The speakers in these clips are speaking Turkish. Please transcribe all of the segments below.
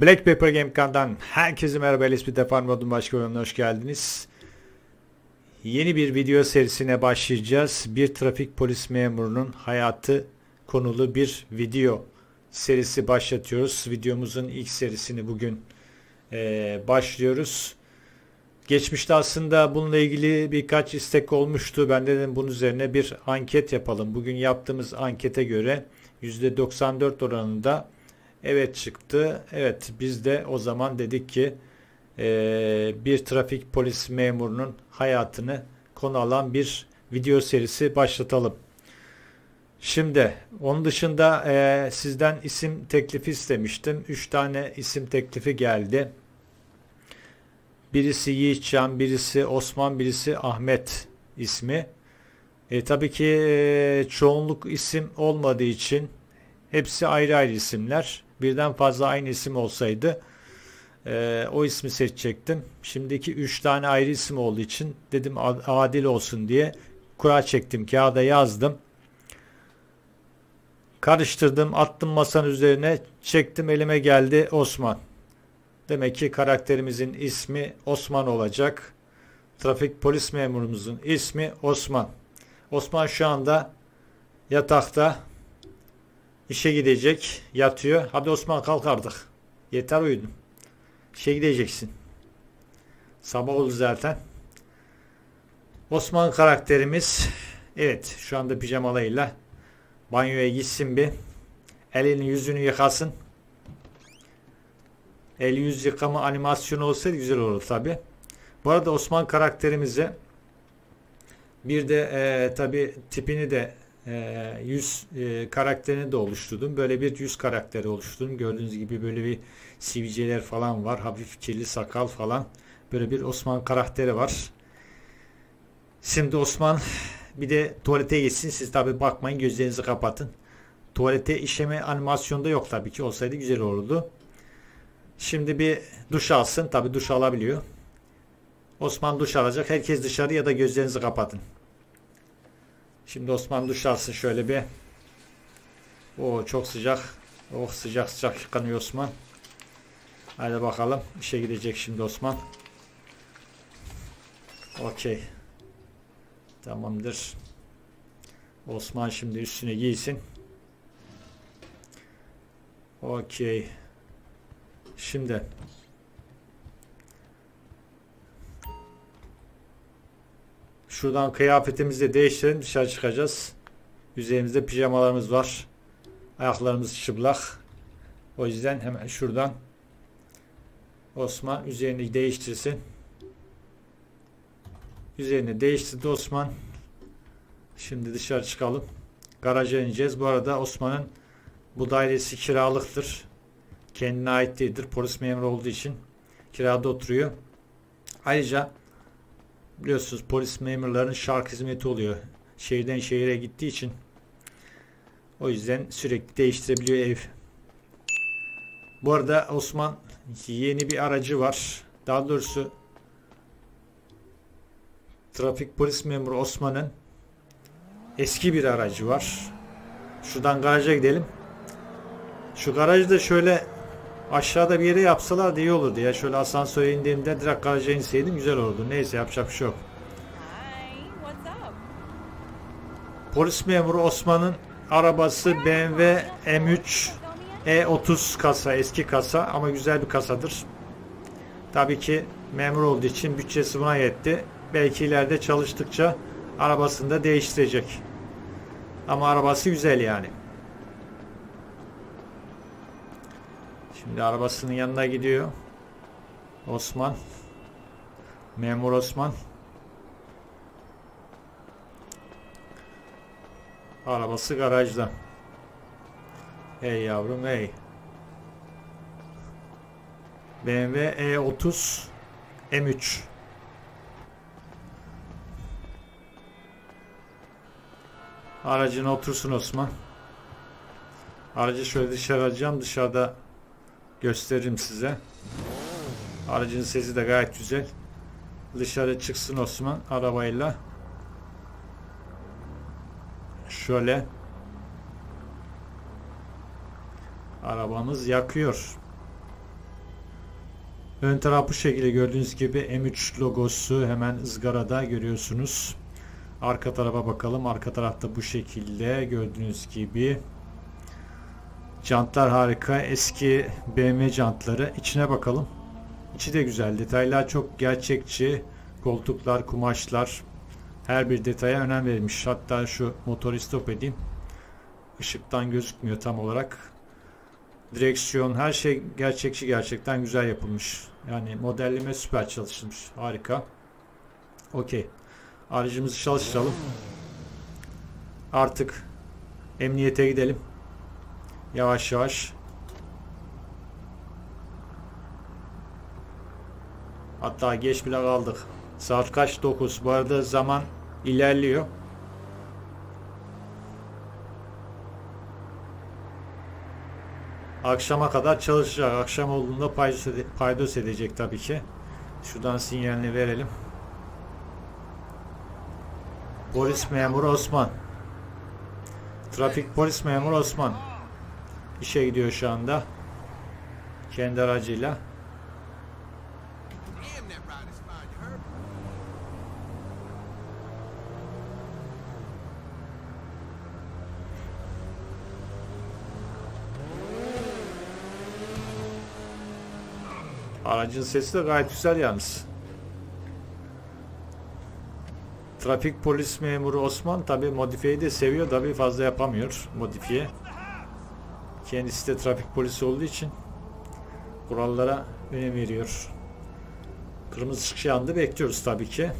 Black Pepper Gamecan'dan herkese merhaba. LSPD First Response başka oyununa hoş geldiniz. Yeni bir video serisine başlayacağız. Bir trafik polis memurunun hayatı konulu bir video serisi başlatıyoruz. Videomuzun ilk serisini bugün başlıyoruz. Geçmişte aslında bununla ilgili birkaç istek olmuştu. Ben dedim bunun üzerine bir anket yapalım. Bugün yaptığımız ankete göre %94 oranında evet çıktı. Evet, biz de o zaman dedik ki bir trafik polis memurunun hayatını konu alan bir video serisi başlatalım. Şimdi onun dışında sizden isim teklifi istemiştim. 3 tane isim teklifi geldi. Birisi Yiğitcan, birisi Osman, birisi Ahmet ismi. Tabii ki çoğunluk isim olmadığı için hepsi ayrı ayrı isimler. Birden fazla aynı isim olsaydı o ismi seçecektim. Şimdiki 3 tane ayrı isim olduğu için dedim adil olsun diye kura çektim. Kağıda yazdım. Karıştırdım, attım masanın üzerine, çektim, elime geldi Osman. Demek ki karakterimizin ismi Osman olacak. Trafik polis memurumuzun ismi Osman. Osman şu anda yatakta, işe gidecek, yatıyor. Hadi Osman kalk artık. Yeter uyudun. İşe gideceksin. Sabah oldu zaten. Osman karakterimiz, evet, şu anda pijamalıyla banyoya gitsin bir. Elini yüzünü yıkasın. El yüz yıkama animasyonu olsaydı güzel olur tabi. Bu arada Osman karakterimize bir de tabi tipini de yüz karakterini de oluşturdum. Böyle bir yüz karakteri oluşturdum. Gördüğünüz gibi böyle bir sivilceler falan var. Hafif kirli sakal falan. Böyle bir Osman karakteri var. Şimdi Osman bir de tuvalete gitsin. Siz tabi bakmayın, gözlerinizi kapatın. Tuvalete işeme animasyonda yok tabii ki. Olsaydı güzel olurdu. Şimdi bir duş alsın. Tabi duş alabiliyor. Osman duş alacak. Herkes dışarı ya da gözlerinizi kapatın. Şimdi Osman duş alsın şöyle bir. Oo, çok sıcak. Oh, sıcak sıcak yıkanıyor Osman. Hadi bakalım. İşe gidecek şimdi Osman. Okey. Tamamdır. Osman şimdi üstüne giysin. Okey. Şimdi şuradan kıyafetimizi de değiştirelim, dışarı çıkacağız. Üzerimizde pijamalarımız var. Ayaklarımız çıplak. O yüzden hemen şuradan Osman üzerini değiştirsin. Üzerini değiştirdi Osman. Şimdi dışarı çıkalım. Garaja ineceğiz. Bu arada Osman'ın bu dairesi kiralıktır. Kendine ait değildir. Polis memuru olduğu için kirada oturuyor. Ayrıca biliyorsunuz polis memurlarının şark hizmeti oluyor. Şehirden şehire gittiği için. O yüzden sürekli değiştirebiliyor ev. Bu arada Osman yeni bir aracı var. Daha doğrusu trafik polis memuru Osman'ın eski bir aracı var. Şuradan garaja gidelim. Şu garajı da şöyle aşağıda bir yere yapsalar da iyi olurdu ya. Şöyle asansöre indiğimde direkt garaja inseydim güzel olurdu. Neyse, yapacak bir şey yok. Polis memuru Osman'ın arabası BMW M3 E30 kasa. Eski kasa ama güzel bir kasadır. Tabii ki memur olduğu için bütçesi buna yetti. Belki ileride çalıştıkça arabasını da değiştirecek. Ama arabası güzel yani. Şimdi arabasının yanına gidiyor Osman. Memur Osman. Arabası garajda. Hey yavrum hey. BMW E30 M3. Aracına otursun Osman. Aracı şöyle dışarı alacağım. Dışarıda gösteririm size. Aracın sesi de gayet güzel. Dışarı çıksın Osman arabayla. Şöyle. Arabamız yakıyor. Ön taraf bu şekilde, gördüğünüz gibi M3 logosu hemen ızgarada görüyorsunuz. Arka tarafa bakalım. Arka tarafta bu şekilde gördüğünüz gibi. Jantlar harika. Eski BMW jantları. İçine bakalım. İçi de güzel. Detaylar çok gerçekçi. Koltuklar, kumaşlar. Her bir detaya önem verilmiş. Hatta şu motoru stop edeyim. Işıktan gözükmüyor tam olarak. Direksiyon, her şey gerçekçi, gerçekten güzel yapılmış. Yani modelleme süper çalışılmış. Harika. Okey. Aracımızı çalıştıralım. Artık emniyete gidelim. Yavaş yavaş. Hatta geç bile kaldık. Saat kaç? 9. Bu arada zaman ilerliyor. Akşama kadar çalışacak. Akşam olduğunda paydos edecek tabii ki. Şuradan sinyalini verelim. Polis memuru Osman. Trafik polis memuru Osman. İşe gidiyor şu anda. Kendi aracıyla. Aracın sesi de gayet güzel yalnız. Trafik polis memuru Osman tabi modifiyeyi de seviyor, tabi fazla yapamıyor modifiye. Kendisi de trafik polisi olduğu için kurallara önem veriyor. Kırmızı ışık yandı, bekliyoruz tabii ki.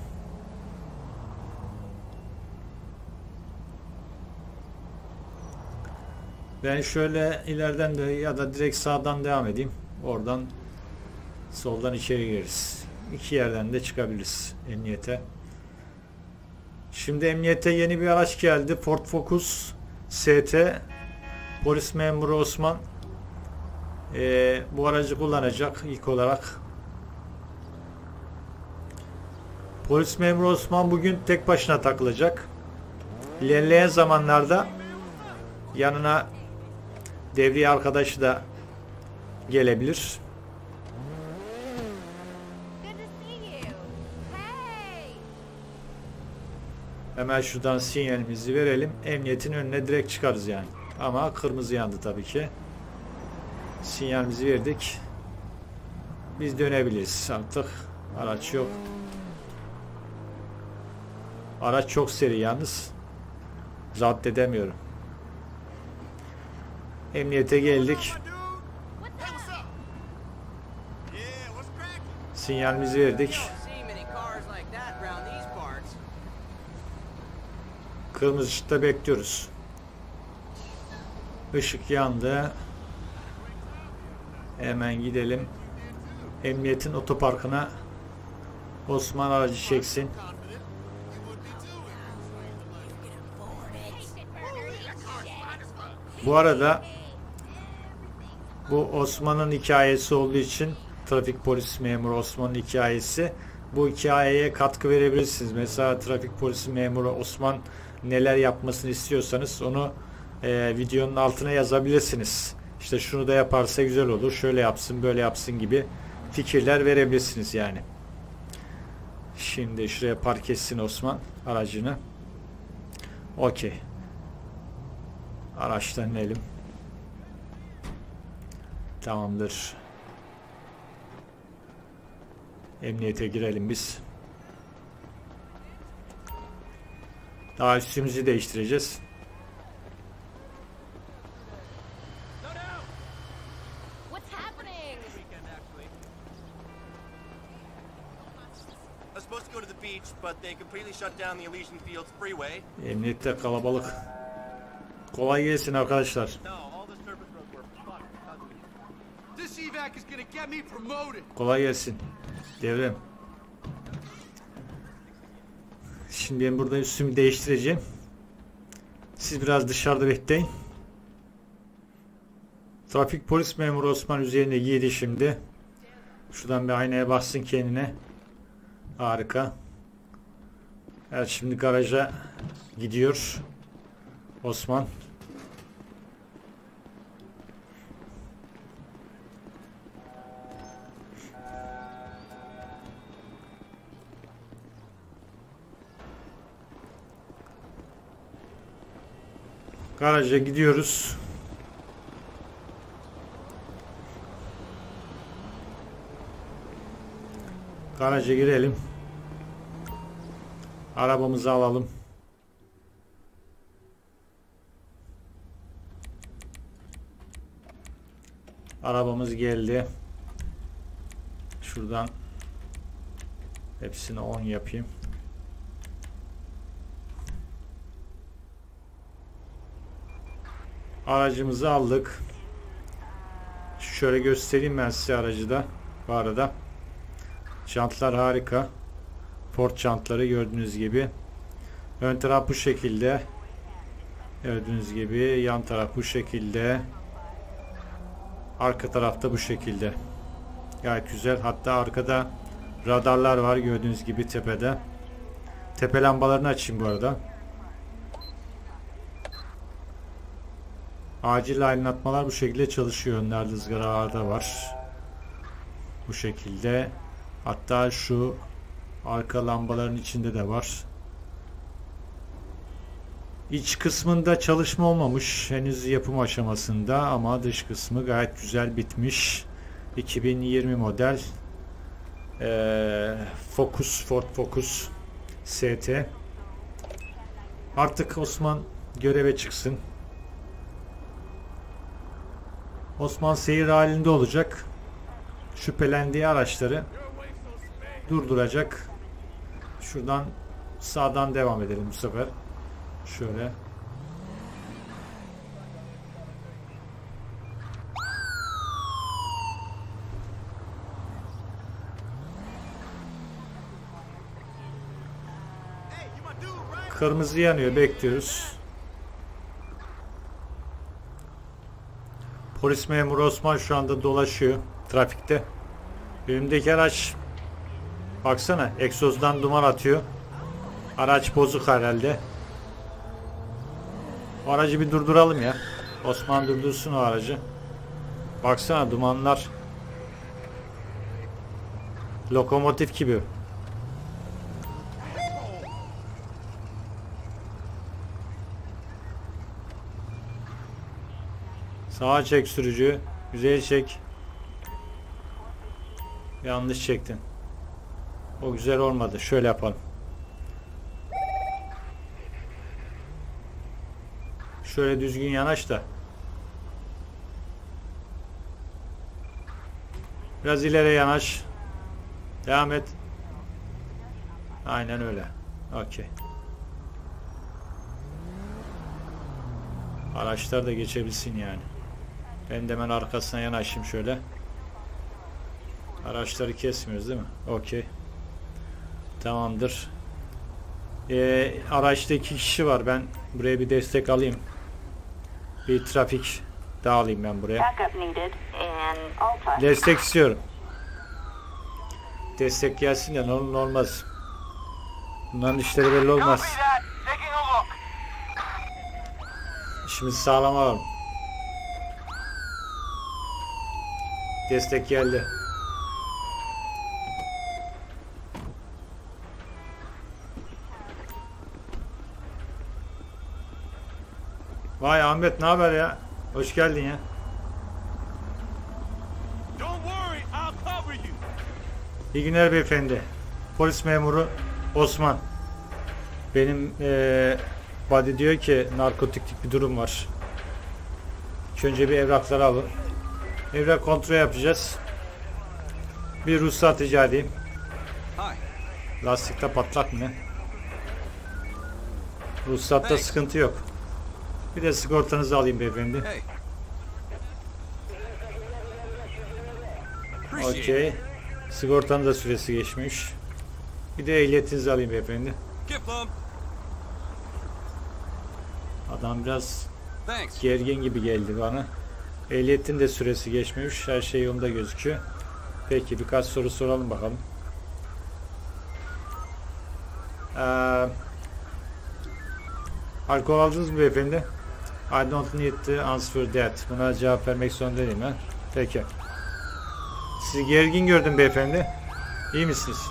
Ben şöyle ileriden de ya da direkt sağdan devam edeyim. Oradan soldan içeri gireriz. İki yerden de çıkabiliriz emniyete. Şimdi emniyete yeni bir araç geldi. Ford Focus ST. Polis memuru Osman bu aracı kullanacak ilk olarak. Polis memuru Osman bugün tek başına takılacak. İlerleyen zamanlarda yanına devriye arkadaşı da gelebilir. Hemen şuradan sinyalimizi verelim. Emniyetin önüne direkt çıkarız yani. Ama kırmızı yandı tabii ki. Sinyalimizi verdik. Biz dönebiliriz artık. Araç yok. Araç çok seri yalnız. Zapt edemiyorum. Emniyete geldik. Sinyalimizi verdik. Kırmızı ışıkta bekliyoruz. Işık yandı. Hemen gidelim. Emniyetin otoparkına Osman aracı çeksin. Bu arada bu Osman'ın hikayesi olduğu için, trafik polis memuru Osman'ın hikayesi, bu hikayeye katkı verebilirsiniz. Mesela trafik polisi memuru Osman neler yapmasını istiyorsanız onu videonun altına yazabilirsiniz. İşte şunu da yaparsa güzel olur, şöyle yapsın, böyle yapsın gibi fikirler verebilirsiniz yani. Şimdi şuraya park etsin Osman aracını. Okey. Araçtan inelim. Tamamdır. Emniyete girelim biz. Daha üstümüzü değiştireceğiz. Emniyette kalabalık. Kolay gelsin arkadaşlar. Kolay gelsin. Devrem. Şimdi ben burada üstümü değiştireceğim. Siz biraz dışarıda bekleyin. Trafik polis memuru Osman üzerine giydi şimdi. Şuradan bir aynaya bassın kendine. Harika. Evet, şimdi garaja gidiyor Osman. Garaja gidiyoruz. Garaja girelim. Arabamızı alalım. Arabamız geldi. Şuradan hepsini 10 yapayım. Aracımızı aldık. Şöyle göstereyim ben size aracı da. Bu arada çantlar harika. Ford çantları gördüğünüz gibi. Ön taraf bu şekilde. Gördüğünüz gibi. Yan taraf bu şekilde. Arka tarafta bu şekilde. Gayet güzel. Hatta arkada radarlar var gördüğünüz gibi tepede. Tepe lambalarını açayım bu arada. Acil aydınlatmalar bu şekilde çalışıyor. Önlerde ızgaralarda var. Bu şekilde. Hatta şu arka lambaların içinde de var. İç kısmında çalışma olmamış. Henüz yapım aşamasında ama dış kısmı gayet güzel bitmiş. 2020 model Focus, Ford Focus ST. Artık Osman göreve çıksın. Osman seyir halinde olacak. Şüphelendiği araçları durduracak. Şuradan sağdan devam edelim bu sefer. Şöyle. Kırmızı yanıyor, bekliyoruz. Polis memuru Osman şu anda dolaşıyor trafikte. Önümdeki araç baksana egzozdan duman atıyor. Araç bozuk herhalde. O aracı bir durduralım ya. Osman durdursun o aracı. Baksana dumanlar. Lokomotif gibi. Sağa çek sürücü. Güzel çek. Yanlış çektin. O güzel olmadı. Şöyle yapalım. Şöyle düzgün yanaş da. Biraz ileri yanaş. Devam et. Aynen öyle. Okey. Araçlar da geçebilsin yani. Ben de hemen arkasına yanaşayım şöyle. Araçları kesmiyoruz değil mi? Okey. Tamamdır. Araçta 2 kişi var. Ben buraya bir destek alayım. Bir trafik dağılayım ben buraya. Destek istiyorum. Destek gelsin de ne olur olmaz. Bunların işleri belli olmaz. İşimizi sağlam alalım. Destek geldi. Vay Ahmet, ne haber ya? Hoş geldin ya. İyi günler beyefendi. Polis memuru Osman. Benim body diyor ki narkotiklik bir durum var. İlk önce bir evrakları alın. Evrak kontrol yapacağız. Bir ruhsat rica edeyim. Lastikte patlak mı ne? Ruhsatta sıkıntı yok. Bir de sigortanızı alayım beyefendi. Okey. Sigortanın da süresi geçmiş. Bir de ehliyetinizi alayım beyefendi. Adam biraz gergin gibi geldi bana. Ehliyetin de süresi geçmemiş. Her şey yolunda gözüküyor. Peki birkaç soru soralım bakalım. Alkol aldınız mı beyefendi? I don't need to answer that. Buna cevap vermek zorunda değilim ben. Peki. Sizi gergin gördüm beyefendi. İyi misiniz?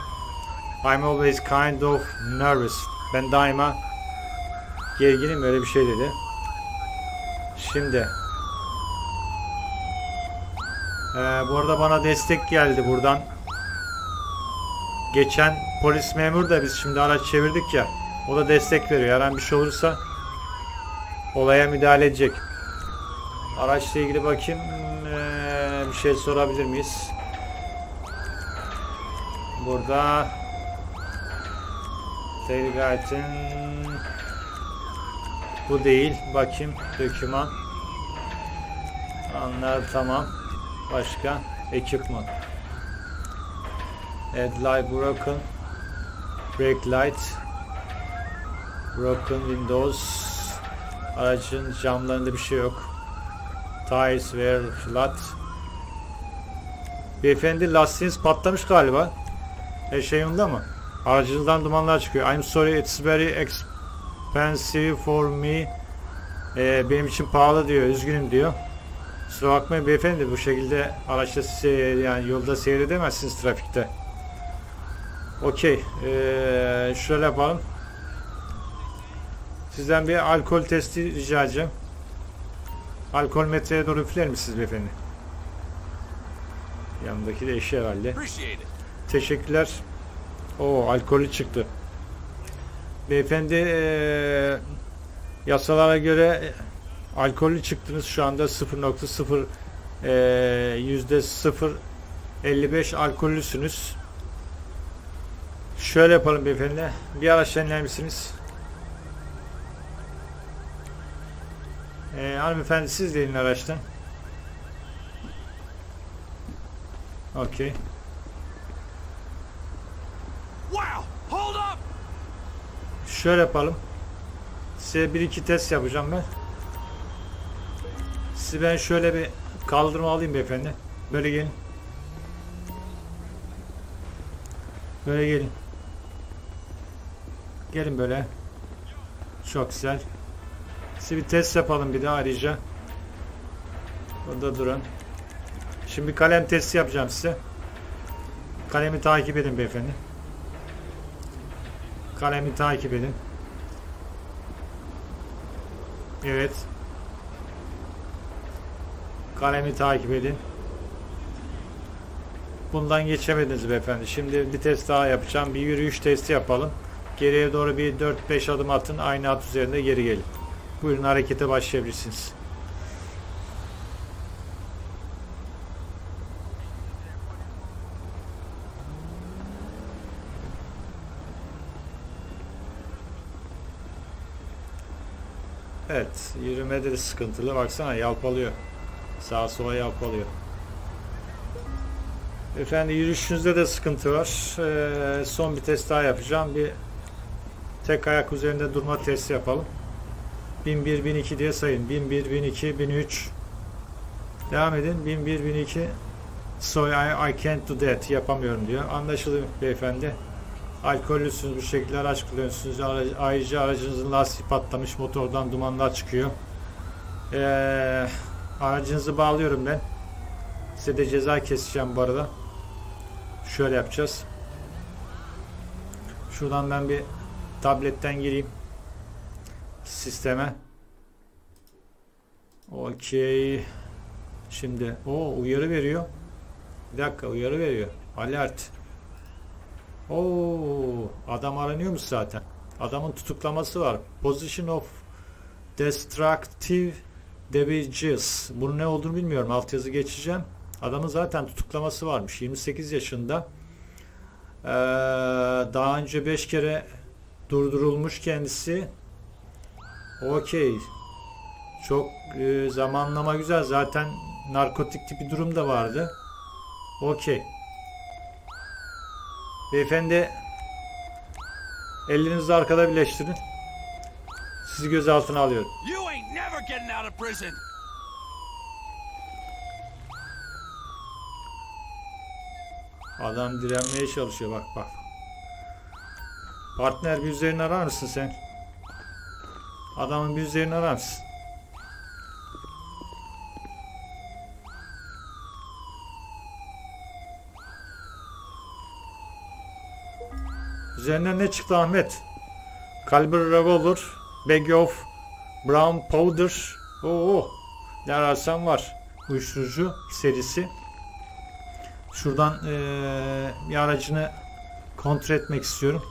I'm always kind of nervous. Ben daima gerginim, öyle bir şey dedi. Şimdi. Bu arada bana destek geldi buradan. Geçen polis memuru da biz şimdi araç çevirdik ya. O da destek veriyor. Herhangi bir şey olursa olaya müdahale edecek. Araçla ilgili bakayım. Bir şey sorabilir miyiz? Burada tailgate'in bu değil. Bakayım. Döküman. Anlar tamam. Başka. Ekipman. Headlight broken. Brake light. Broken windows. Aracın camlarında bir şey yok. Tires were flat. Beyefendi lastiğiniz patlamış galiba. Her şey yolunda mı? Aracınızdan dumanlar çıkıyor. I'm sorry it's very expensive for me. Benim için pahalı diyor. Üzgünüm diyor. Kusura bakmayın beyefendi, bu şekilde araçta yani yolda seyredemezsiniz trafikte. Okey. Şöyle yapalım. Sizden bir alkol testi rica edeceğim. Alkol metreye doğru üfler misiniz beyefendi? Yanındaki de eşi herhalde. Teşekkürler. Oo, alkolü çıktı. Beyefendi yasalara göre alkolü çıktınız şu anda. 0.0 %0.55 alkollüsünüz. Şöyle yapalım beyefendi. Bir araçtan iner misiniz? Hanımefendi siz de inin araçtan. Okey. Şöyle yapalım. Size bir iki test yapacağım ben. Sizi ben şöyle bir kaldırma alayım beyefendi. Böyle gelin. Böyle gelin. Gelin böyle. Çok güzel. Size bir test yapalım bir daha ayrıca. Burada durun. Şimdi kalem testi yapacağım size. Kalemi takip edin beyefendi. Kalemi takip edin. Evet. Kalemi takip edin. Bundan geçemediniz beyefendi. Şimdi bir test daha yapacağım. Bir yürüyüş testi yapalım. Geriye doğru bir 4-5 adım atın. Aynı at üzerinde geri gelin. Buyurun harekete başlayabilirsiniz. Evet, yürümede de sıkıntılı. Baksana yalpalıyor. Sağa sola yalpalıyor. Efendim yürüyüşünüzde de sıkıntı var. Son bir test daha yapacağım. Bir tek ayak üzerinde durma testi yapalım. 1001, 1002 diye sayın. 1001, 1002, 1003. Devam edin. 1001, 1002. So I can't do that. Yapamıyorum diyor. Anlaşıldı beyefendi. Alkollüsünüz, bu şekilde araç kullanıyorsunuz. Ayrıca aracınızın lastiği patlamış, motordan dumanlar çıkıyor. Aracınızı bağlıyorum ben. Size de ceza keseceğim bu arada. Şöyle yapacağız. Şuradan ben bir tabletten gireyim sisteme. Okey. Şimdi o uyarı veriyor. Bir dakika, uyarı veriyor. Alert. Oo, adam aranıyormuş zaten. Adamın tutuklaması var. Position of destructive damages. Bunun ne olduğunu bilmiyorum. Altyazı geçeceğim. Adamın zaten tutuklaması varmış. 28 yaşında. Daha önce 5 kere durdurulmuş kendisi. Okey. Çok zamanlama güzel. Zaten narkotik tipi durum da vardı. Okey. Beyefendi ellerinizi arkada birleştirin. Sizi gözaltına alıyorum. Adam direnmeye çalışıyor, bak bak. Partner, bir üzerini arar mısın sen? Adamın bir üzerini arar mısın? Üzerinden ne çıktı Ahmet? Caliber revolver, bag of brown powder, Oo, ne ararsan var. Uyuşturucu serisi. Şuradan bir aracını kontrol etmek istiyorum.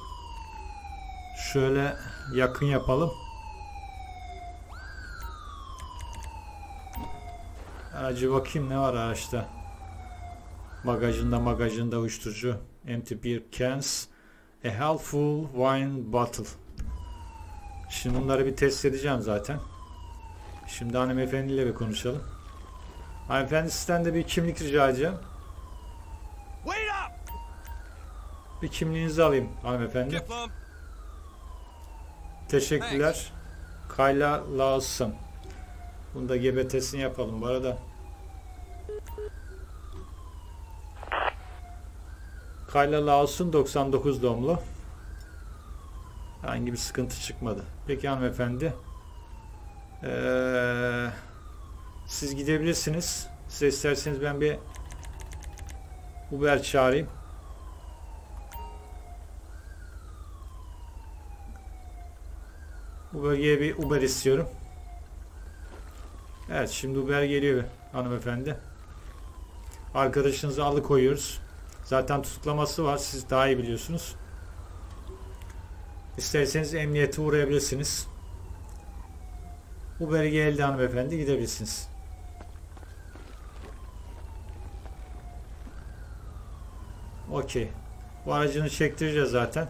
Şöyle yakın yapalım. Aracı bakayım ne var araçta. Bagajında uyuşturucu. Empty beer cans. A helpful wine bottle. Şimdi bunları bir test edeceğim zaten. Şimdi hanımefendiyle bir konuşalım. Hanımefendi, sizden de bir kimlik rica edeceğim. Bir kimliğinizi alayım hanımefendi. Teşekkürler. Kayla Lawson. Bunu da GBT'sini yapalım bu arada. Kayla Lawson 99 doğumlu. Herhangi bir sıkıntı çıkmadı. Peki hanımefendi. Siz gidebilirsiniz. Siz isterseniz ben bir Uber çağırayım. Bu bölgeye bir Uber istiyorum. Evet, şimdi Uber geliyor hanımefendi. Arkadaşınızı alıkoyuyoruz. Zaten tutuklaması var. Siz daha iyi biliyorsunuz. İsterseniz emniyete uğrayabilirsiniz. Uber geldi hanımefendi. Gidebilirsiniz. Okey. Bu aracını çektireceğiz zaten.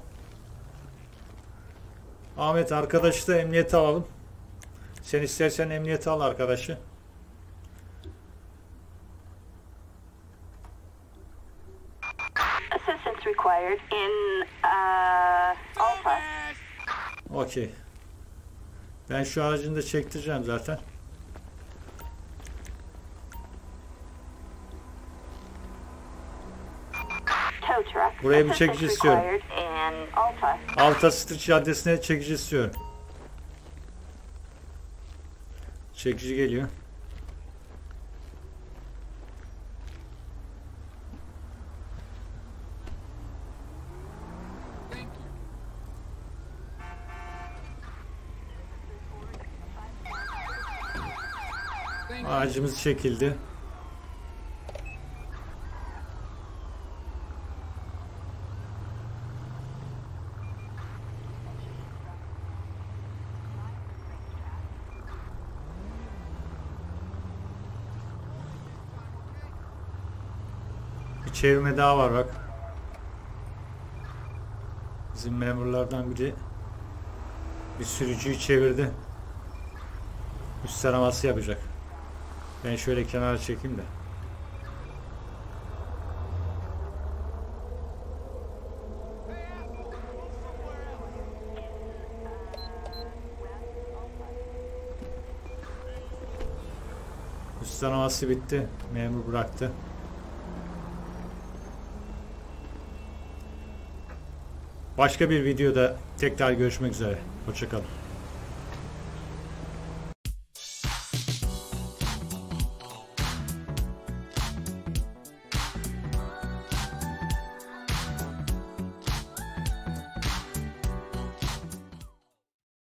Ahmet, arkadaşı da emniyete alalım. Sen istersen emniyete al arkadaşı. Okey. Ben şu aracını da çektireceğim zaten. Buraya bir çekici istiyorum. Alta Street Caddesi'ne çekici istiyorum. Çekici geliyor. Aracımız çekildi. Çevirme daha var bak. Bizim memurlardan biri bir sürücüyü çevirdi. Üst taraması yapacak. Ben şöyle kenara çekeyim de. Üst taraması bitti. Memur bıraktı. Başka bir videoda tekrar görüşmek üzere. Hoşça kalın.